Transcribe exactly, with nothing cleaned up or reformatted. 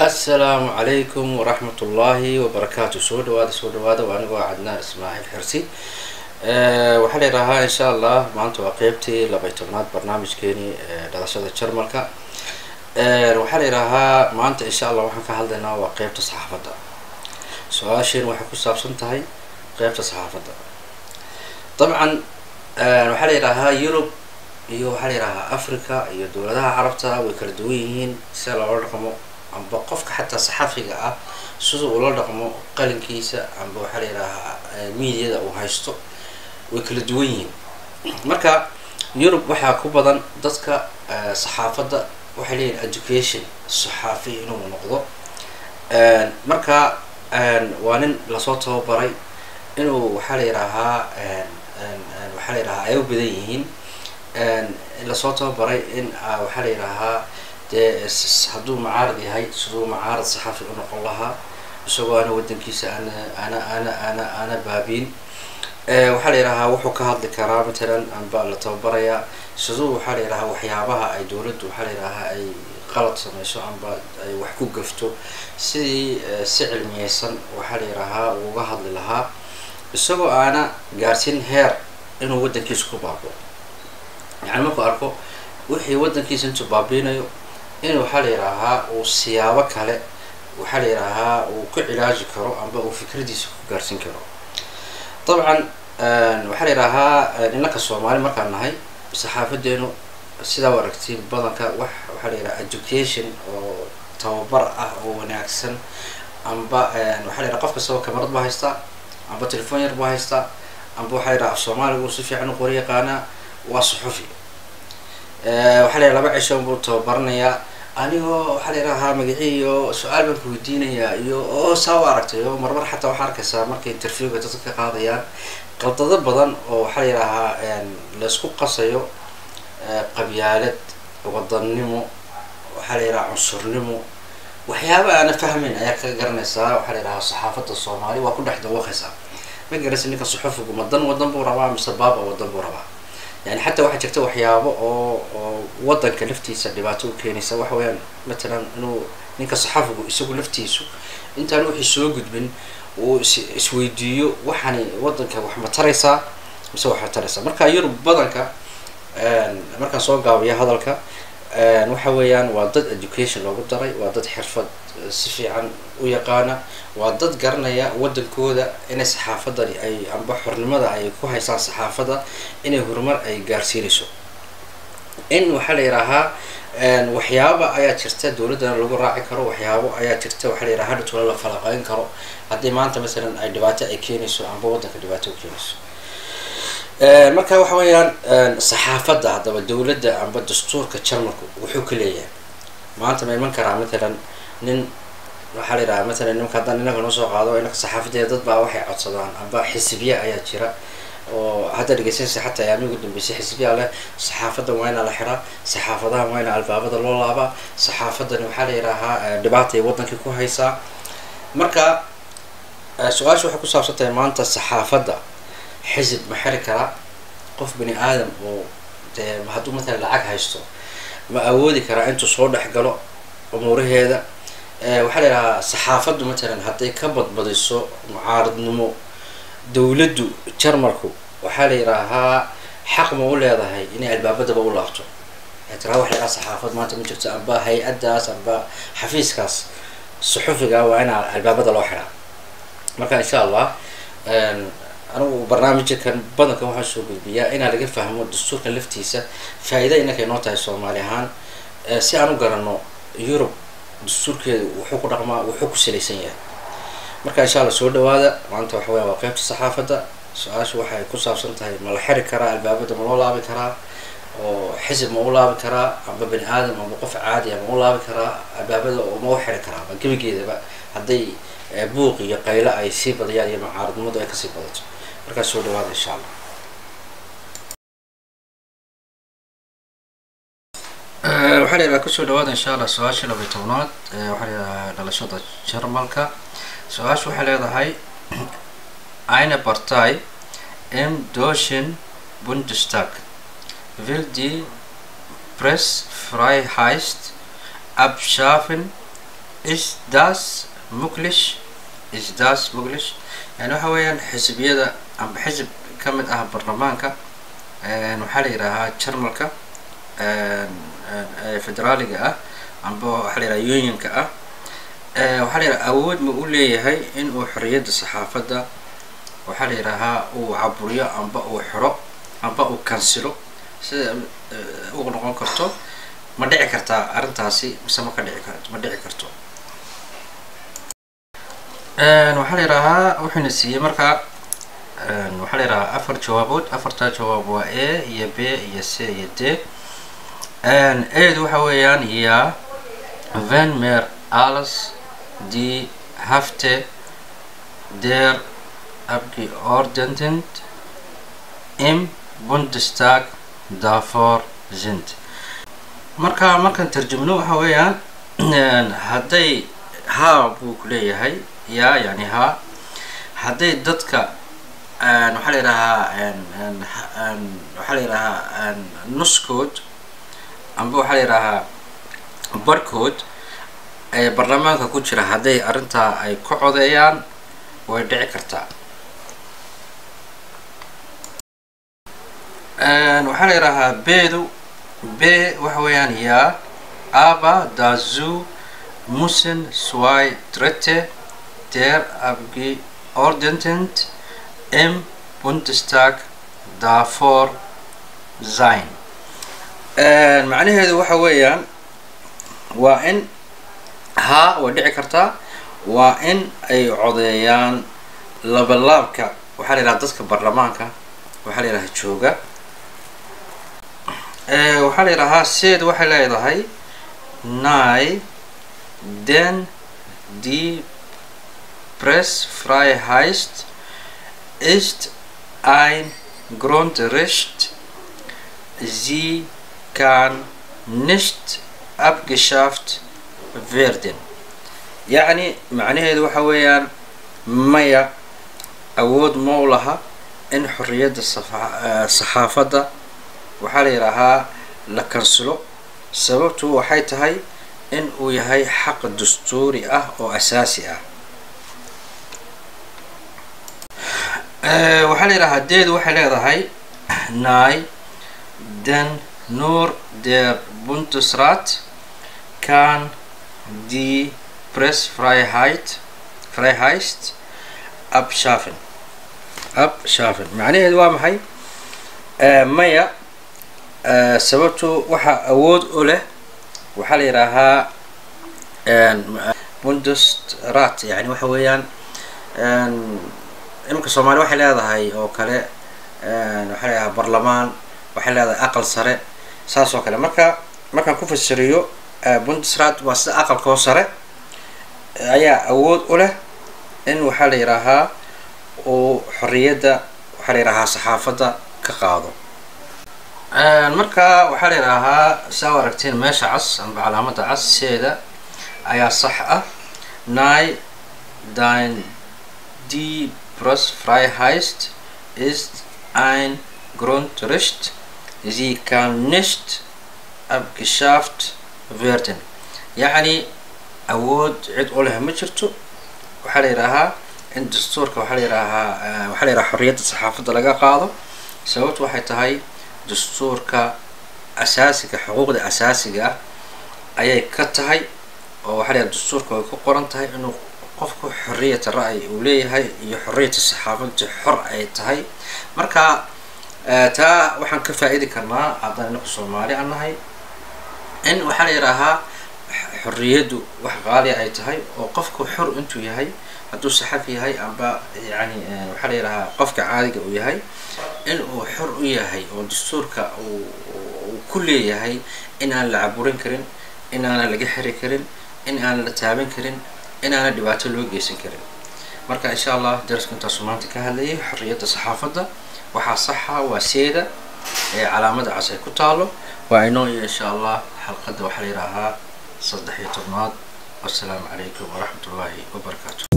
السلام عليكم ورحمة الله وبركاته. سود واد سود واد وأنا وعدنا إسماعيل حرسي أه وحلي رها إن شاء الله ما أنتوا قيبتي لبيتونات برنامج كيني دراسة الشرملكة أه وحلي رها ما أنت إن شاء الله وحنا كهالدنا وقيبت الصحافة ده سؤال شين وحكوا سابسون تهاي قيبت الصحافة ده طبعا أه وحلي رها يوروب يو حلي رها أفريقيا يو دولتها عربتها ويكردويين سلا ورقمو عم بقفك حتى صحفية آه سوسو ولا رقمه قلن كيسة عم بوحلي لها ميديا ده وهايستو وكل دوين مركا يوروب وحى كوبا دتك صحافة وحلي الإدوكيشن الصحافي إنه نقضه مركا وانن لصوته بري إنه وحلي لها وحلي لها أيو بديهين لصوته بري إن وحلي لها هادو معارض هاي سدو معارض صحفي ونقول لها سواء أنا ودن كيس أنا أنا أنا أنا أنا بابين وحالي لها وحو كهاد لكرا مثلا عن بقى لتوبريا سدو وحالي لها وحيابها أي دورد وحالي لها أي غلط سميسو عن بقى أي وحكو قفتو سي سعل ميسن وحالي لها وقهد لها سدو أنا قارسين هير إنو ودن كيس كوبابو يعني ماكو أركو وحي ودن كيس انتو بابينيو إنه حلي رها وسياوك هلا وحلي رها وكل علاج كرو عم بقول فكرة دي سكارسين كرو طبعا وحلي رها إنك الصومالي ما كان هاي صحافة دينه سيدا وركتين بدن كا وح وحلي رها education أو توبر أو ناكسن عم ب وحلي رها قف كسوة كمرض بهايستا عم بتلفون يربو هايستا عم بوحلي رها الصومالي وصفي عنه قرية قانا وصحفي وحلي رها بعشان بتوبرنيا أنيو حلي رها مجيئيو سؤال من كودينيا يو أو سواركتو يو مرمر حتى وحركة سامر كي ترفيه بتوصل قاضيا قلت ضبضا وحلي رها يعني لسكو قصيو قبيالة وضنمو وحلي رها عنصرنمو وحيابا أنا فاهمين أياك قرنسا وحلي رها صحافة الصومالي وكل واحد وخسا ما جلس إنك الصحف ومضن وضن بوربا مسبابة وضن بوربا يعني حتى واحد جرت وحيابه أو وضن كلفتي سلباته كين يسوي حوالي مثلا إنه نك صحافة يسوي لفتيسو أنت أروح يسوي جدبن وسويديو وحني وضن كوحمة ترسا مسوي حمة ترسا مركا يرب بدن ك مركا صوغ قوية هذا الك وحواليان وضد education لو قدري وضد حرفة سفي عن ويقانا وضد قرنيا وضد كودا إن صحافة ضري أي عم بحر لماذا أي كوها يصير صحافة ض إنه هرمر أي جارسيريسو إن وحلي رها إن وحيابة أي ترتة دولدنا لو راعي كرو وحيابة أي ترتة وحلي رها لتولى الفلقين كرو هدي ما أنت مثلا أي دباتة أي كينيسو عم بوضك دباتة وكينيسو marka waxa weeyaan saxaafada hadaba dawladda amba dastuurka Jarmalku wuxuu ka leeyahay maanta ma iman karaa midan nin waxa la yiraahdo midan nin kadan inaga noo soo qaado inaga saxaafadeed dad baa waxay codsadaan amba xisbiya ayaa jira oo hadda dhageysanaysa xataa ayaamigu dambeysay xisbiya leh saxaafada waa in la xiraa saxaafadaha waa in albaabada loo laaba saxaafadan waxa la yiraahdo dhibaato ay wadanka ku haysa marka su'aashu waxa ku saabsan tahay maanta saxaafada حزب محركة قف بني آدم وهاتو مثلا العك هايستو ما أودي كرا أنتو صور حقلو أمور هذا وحلا صحافة مثلا هاتي كبض بديسو معارض نمو دولدو تشرمركو وحلا راها حق ما ولا هذا هاي إني الباب ده بقول لقطه هتروح لها صحافة ما تمشي تأبى هاي أداس أبى حفيز كاس صحفي قاوي أنا الباب ده لوحنا ما كان إن شاء الله أنا وبرنامجي كان بدن كم حشو بالبيئة إنا لقيت فهموا الدستور كان لفتيسة فائدة إنك ينوتها الصومالي هان سي أنا قررنا يوروب دستور كده وحقوق رقمة وحقوق سلسية مركا إن شاء الله سؤال هذا وأنت وحوي وقفت الصحافة ده سؤال شو حي كل صار صنتها ملحر كرا الباب ده مولا بكرا وحزب مولا بكرا عم ببني آدم موقف عادي مولا بكرا الباب ده وموحر كرا بكم كده بقى هدي بوقي يقيلا أي شيء بديا دي معارض مو ده يكسب بدرش مركا سؤال هذا إن شاء الله. وحنا إذا كسر هذا إن شاء الله سؤالش لو بيتونات وحنا على شوطة شرملكا سؤالش وحنا هذا هاي أين بارتاي إم دوشن بوندستاغ will die Pressefreiheit abschaffen إيش داس مقلش إيش داس مقلش يعني حوالي حسبية أم حسب كم أه برلمانك نحلي رها تشرملك فدرالي كأ أم بحلي رها يونيون كأ وحلي رها أود مقولي هاي إنه حرية الصحافة دا وحلي رها وعبورية أم بقوا حرق أم بقوا كنسلو وغنقول كرتو ما دعي كرتا أرنتاسي مسمى كدعي كرت ما دعي كرتو وحلي رها وحنسي مركا وحلي رها أفر جوابود أفرتا جواب و A ي B ي C ي D أن A دو حويان هي فين مير ألس دي هفته دير أبكي أوردنتنت إم بوندستاغ دافور زند مركا مركا ترجمنو حويان هدي ها بو كلية هاي يا يعني ها هدي دتك نحلي لها أن أن نحلي لها أن نص كود أم بوحلي لها بركود برلمانك كوتشر هدي أرنتا أي كعوديان ويدعي كرتا نحلي لها بيدو بي وحويان يا أبا دازو موسن سواي درته در أبجي أوردنتنت إم بوندستاغ دافور زين. معنى هذا وحويا وإن ها ودعي كرتا وإن أي عضيان لبلابك وحالي لها دسك برلمانك وحالي لها تشوغا وحالي لها سيد وحالي لها ناي den die Pressefreiheit ist ein Grundrecht. Sie kann nicht abgeschafft werden. يعني معناها وحويان ما أود مولها إن حرية الصحافة وحالي لها لكنسلو سببته وحيتها إن وياهي حق دستوري أه أو أساسي أه. أه وحلي لها ديد وحلي لهاي ناي دن نور دير بوندسرات كان دي بريس فرايهايت فرايهايست أب شافن أب شافن معناها دوام هاي أه مايا أه سببته وحا أود أوله وحالي راها بوندسترات يعني وحويان امك الصومالي وحي لهاي او كله وحي لها برلمان وحي لها اقل سره ساسو كله مركا مركا كفسريو بوندسترات واس اقل كو سره ايا اود اوله ان وحالي راها او حريده وحالي راها صحافه كقاضو المركا وحالي راها ساو ركتين ماشا عص بعلامة عص سيدة ايا صحة ناي داين دي بروس فراي هايست ist ein Grundrecht sie kann nicht abgeschafft werden يعني اود عد اولها مجرتو وحالي راها ان دستورك وحالي راها وحالي راها حرية الصحافة لقا قاضو سوت وحي تهي دستورك أساسك حقوق الأساسية أي كتهاي وحلي الدستورك وكقرنتهاي إنه قفك حرية الرأي وليه هاي حرية الصحافة حر أي تهاي مركا تا وحن كفائدة كنا عضنا نقصو مالي عن هاي إن وحلي راها حرية وحغالي أي تهاي وقفك حر أنتو يهاي هدو الصحافي هاي أبا يعني وحلي راها قفك عادي ويهاي إنه حر ياهي ودستورك وكل ياهي إن أنا لعبورين كرين إن أنا لجحري كرين إن أنا لتعبين كرين إن أنا دبعت الوجيسين كرين مركا إن شاء الله درس كنت أصممت كهذه حرية الصحافة ده وحصحة وسيدة على مدى عصر كتالو وعنوي إن شاء الله حلقة وحريرها صدحية الناض والسلام عليكم ورحمة الله وبركاته.